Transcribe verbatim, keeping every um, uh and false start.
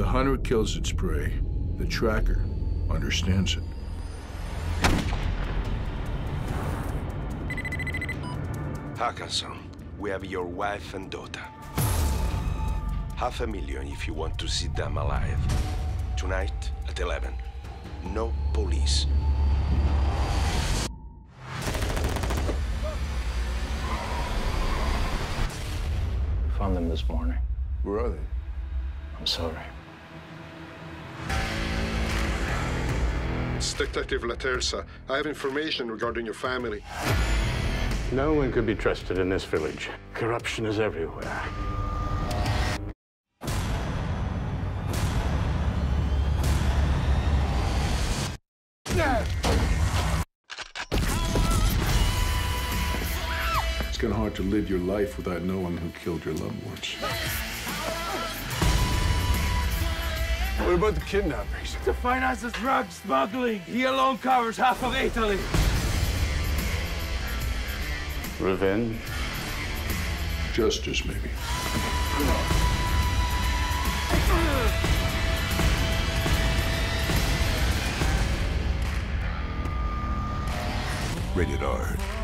The hunter kills its prey. The tracker understands it. Parkinson, we have your wife and daughter. Half a million if you want to see them alive. Tonight at eleven. No police. Found them this morning. Where are they? I'm sorry. It's Detective Latersa. I have information regarding your family. No one could be trusted in this village. Corruption is everywhere. It's kind of hard to live your life without knowing who killed your loved ones. What about the kidnappings? To finance his drug smuggling, he alone covers half of Italy. Revenge? Justice, maybe. Rated R.